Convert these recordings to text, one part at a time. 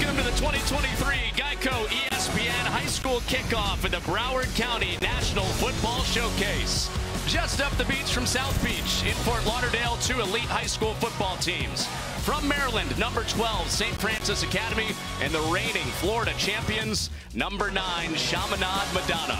Welcome to the 2023 Geico ESPN High School Kickoff at the Broward County National Football Showcase. Just up the beach from South Beach, in Fort Lauderdale, two elite high school football teams. From Maryland, number 12, St. Frances Academy, and the reigning Florida champions, number 9, Chaminade Madonna.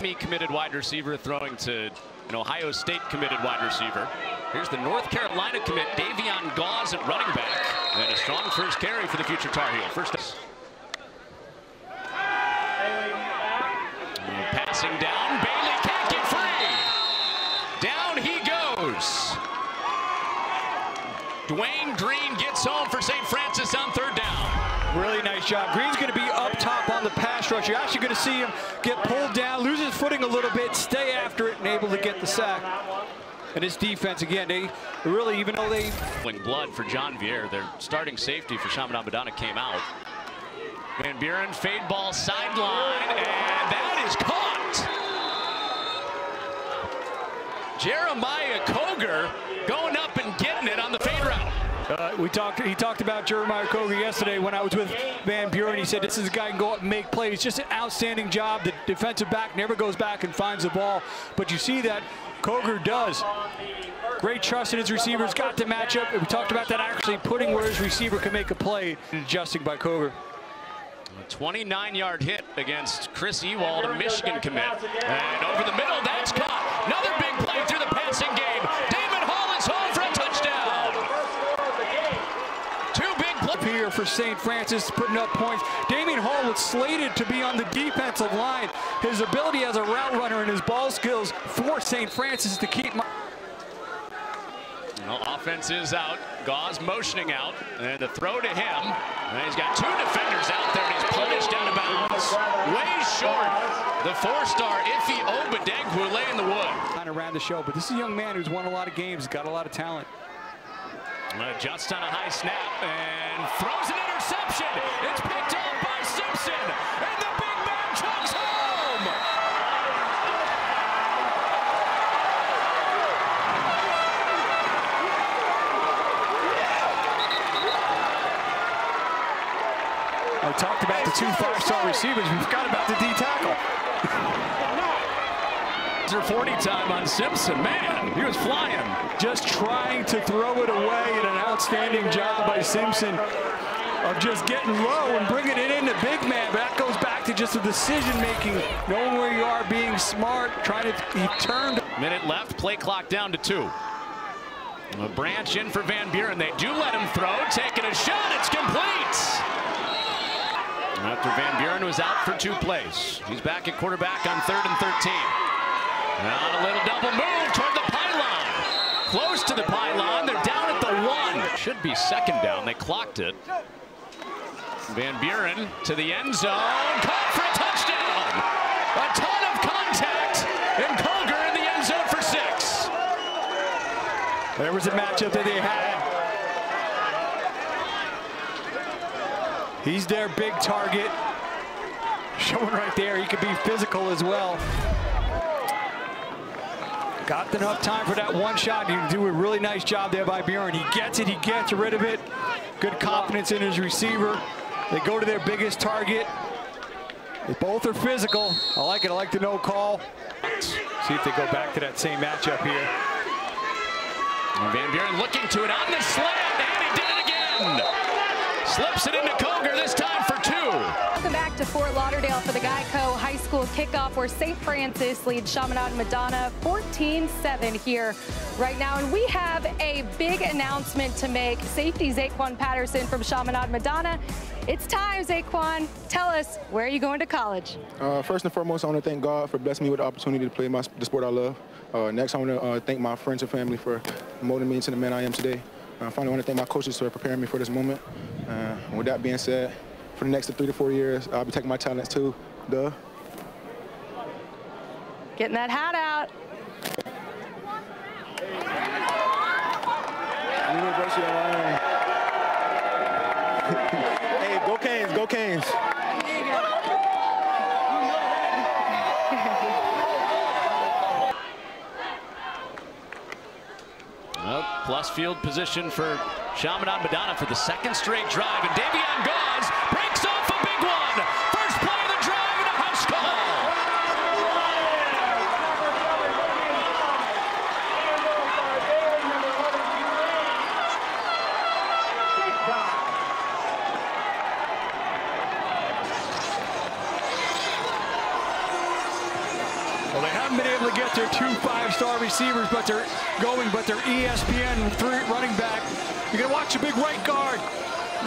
He committed wide receiver throwing to an Ohio State committed wide receiver. Here's the North Carolina commit, Davion Gause at running back. And a strong first carry for the future Tar Heel. Passing down, Bailey can't get free. Down he goes. Dwayne Green gets home for St. Frances on third down. Really nice job. Green's going to be up top on the pass rush. You're actually going to see him get pulled down, lose his footing a little bit, stay after it, and able to get the sack. And his defense, again, they really, even though they... Blood for John Vier, their starting safety for Chaminade Madonna came out. Van Buren, fade ball sideline, and that is caught! Jeremiah Koger going up and getting it on the fade route. He talked about Jeremiah Koger yesterday when I was with Van Buren. He said this is a guy who can go up and make plays. Just an outstanding job. The defensive back never goes back and finds the ball. But you see that Koger does. Great trust in his receivers, got the matchup. We talked about that actually putting where his receiver can make a play. Adjusting by Koger. A 29-yard hit against Chris Ewald, a Michigan commit. And over the middle, that's caught. Another big play through the passing game. Damion Hall is home for a touchdown. Two big plays here for St. Frances, putting up points. Damion Hall was slated to be on the defensive line. His ability as a route runner and his ball skills force St. Frances to keep... Well, offense is out. Gause motioning out. And the throw to him. And he's got two defenders out there, and he's punished out of bounds. Way short. The four-star Iffy Obadeg who lay in the wood. Kind of ran the show, but this is a young man who's won a lot of games, got a lot of talent. Just on a high snap, and throws an interception. It's picked off by Simpson. And the big man chugs home. I talked about the two five-star receivers. We forgot about the D-tackle. It's your 40 time on Simpson. Man, he was flying. Just trying to throw it away, and an outstanding job by Simpson of just getting low and bringing it into big man. But that goes back to just the decision-making, knowing where you are, being smart, trying to... He turned... Minute left, play clock down to 2. A branch in for Van Buren. They do let him throw. Taking a shot. It's complete. After Van Buren was out for 2 plays. He's back at quarterback on 3rd and 13. Now a little double move toward the pylon. Close to the pylon. They're down at the 1. Should be 2nd down. They clocked it. Van Buren to the end zone. Caught for a touchdown. A ton of contact. And Koger in the end zone for 6. There was a matchup that they had. He's their big target. Showing right there, he could be physical as well. Got enough time for that one shot. He did a really nice job there by Buren. He gets rid of it. Good confidence in his receiver. They go to their biggest target. They both are physical. I like it. I like the no call. See if they go back to that same matchup here. And Van Buren looking to it on the slant, and he did it again. Slips it into Koger, this time for 2. Welcome back to Fort Lauderdale for the Geico High School Kickoff, where St. Frances leads Chaminade Madonna 14-7 here right now. And we have a big announcement to make. Safety Zaquan Patterson from Chaminade Madonna. It's time, Zaquan. Tell us, where are you going to college? First and foremost, I want to thank God for blessing me with the opportunity to play the sport I love. Next, I want to thank my friends and family for molding me into the man I am today. I finally want to thank my coaches for preparing me for this moment. With that being said, for the next 3 to 4 years, I'll be taking my talents to the... Getting that hat out. University of Wyoming. Hey, go Canes, go Canes. Well, plus field position for Chaminade Madonna for the second straight drive, and Davion Gause breaks off a big one. First play of the drive and a house call. Well, they haven't been able to get their 2 5-star receivers, but they're going. But their ESPN 3 running back. You're gonna watch a big right guard.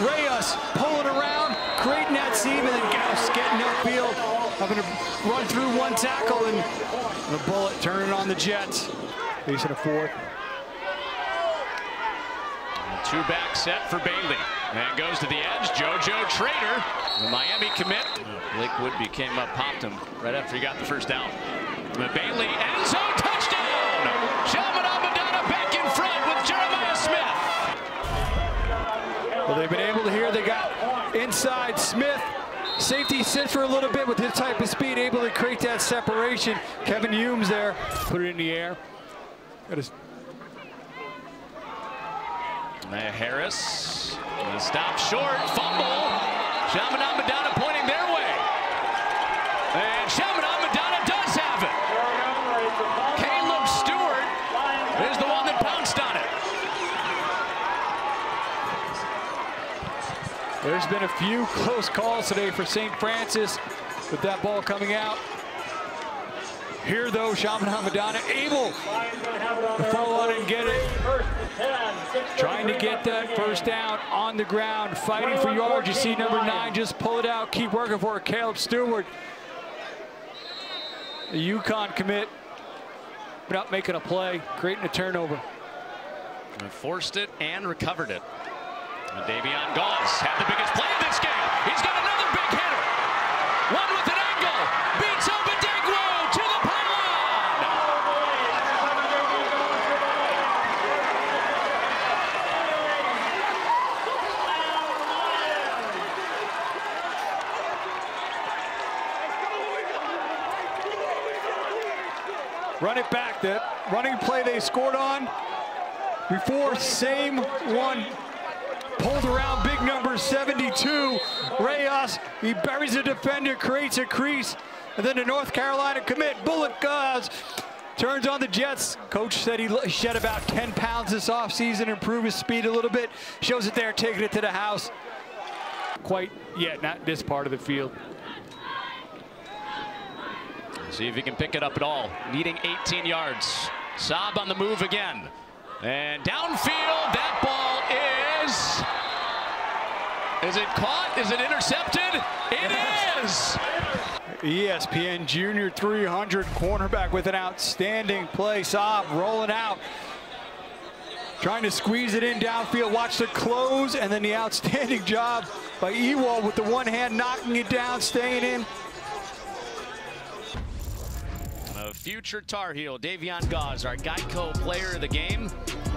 Reyes pulling around, creating that seam, and then Gause getting upfield. I'm gonna run through one tackle, and the bullet turning on the Jets. He's in a fourth. Two back set for Bailey. Man goes to the edge. JoJo Trader, the Miami commit. Blake Woodby came up, popped him right after he got the first down. But Bailey, end zone touchdown! Chaminade Madonna back in front with Jeremiah Smith. Well, they've been able to hear they got inside Smith. Safety sits for a little bit with his type of speed, able to create that separation. Kevin Humes there, put it in the air. That is Maya Harris, stop short, fumble. Chaminade Madonna pointing their way. And Chaminade Madonna does have it. Caleb Stewart is the one that pounced on it. There's been a few close calls today for St. Frances with that ball coming out. Here, though, Chaminade Madonna able to fall on and get it. Trying to get that first down on the ground, fighting for yards. You see number 9 just pull it out, keep working for it. Caleb Stewart, the UConn commit, but not making a play, creating a turnover. And forced it and recovered it. And Davion Gause had the biggest play of this game. He's got another big hitter. One with an angle. Beats Obadeg to the pylon. Run it back. The running play they scored on before, same one. Pulled around, big number 72, Reyes. He buries a defender, creates a crease, and then the North Carolina commit, bullet Gause, turns on the Jets. Coach said he shed about 10 pounds this offseason, improved his speed a little bit. Shows it there, taking it to the house. Quite yet, not this part of the field. See if he can pick it up at all. Needing 18 yards. Saab on the move again. And downfield, that ball is it caught? Is it intercepted? It is! ESPN Junior 300 cornerback with an outstanding play. Saab rolling out, trying to squeeze it in downfield. Watch the close, and then the outstanding job by Ewald with the one hand, knocking it down, staying in. A future Tar Heel, Davion Gause, our Geico player of the game.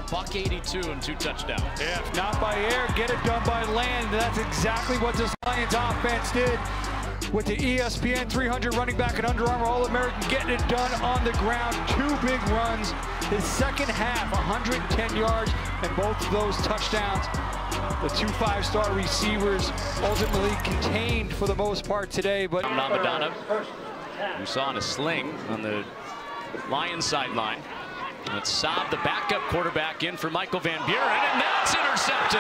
Buck 82 and 2 touchdowns. If not by air, get it done by land. That's exactly what this Lions offense did with the ESPN 300 running back and Under Armour All-American, getting it done on the ground. 2 big runs. His second half, 110 yards, and both of those touchdowns. The 2 5-star receivers ultimately contained for the most part today, but Madonna, who saw in a sling on the Lions sideline. Let's Saab, the backup quarterback, in for Michael Van Buren, and that's intercepted.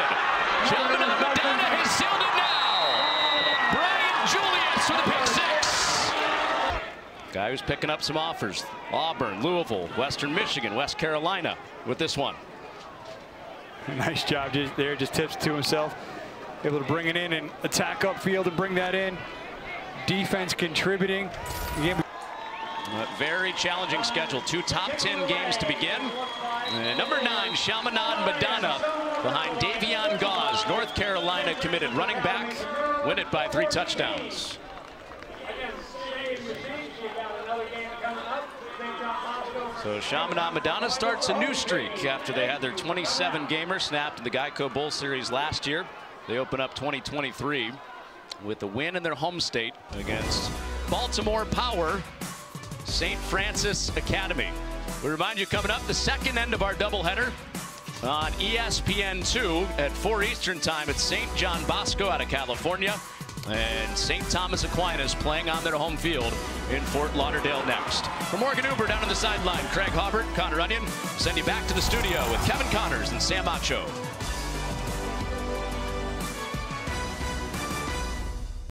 Chaminade Madonna has sealed it now. Brian Julius with a pick 6. Guy who's picking up some offers. Auburn, Louisville, Western Michigan, West Carolina with this one. Nice job there, just tips to himself. Able to bring it in and attack upfield and bring that in. Defense contributing. A very challenging schedule. 2 top 10 games to begin. And number 9, Chaminade Madonna, behind Davion Gause, North Carolina committed running back, win it by 3 touchdowns. So Chaminade Madonna starts a new streak after they had their 27-gamer snapped in the Geico Bowl Series last year. They open up 2023 with a win in their home state against Baltimore Power, St. Frances Academy. We remind you, coming up, the second end of our doubleheader. on ESPN2 at 4 Eastern time. It's St. John Bosco out of California and St. Thomas Aquinas playing on their home field in Fort Lauderdale next. For Morgan Uber down on the sideline, Craig Hobbert, Connor Onion, send you back to the studio with Kevin Connors and Sam Acho.